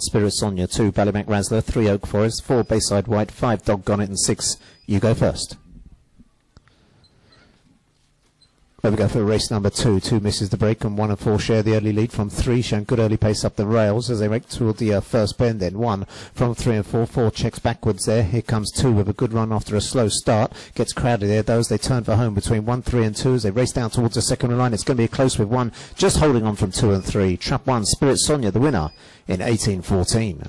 Spirit Sonia, 2 Ballymac Razzler, 3 Oak Forest, 4 Bayside White, 5 Dog Gone It, and 6 You Go First. There we go for race number 2. 2 misses the break and 1 and 4 share the early lead from 3, showing good early pace up the rails as they make toward the first bend. Then 1 from 3 and 4, 4 checks backwards there. Here comes 2 with a good run after a slow start. Gets crowded there though as they turn for home between 1, 3 and 2 as they race down towards the second line. It's going to be close with 1 just holding on from 2 and 3. Trap 1, Spirit Sonia the winner in 18:14.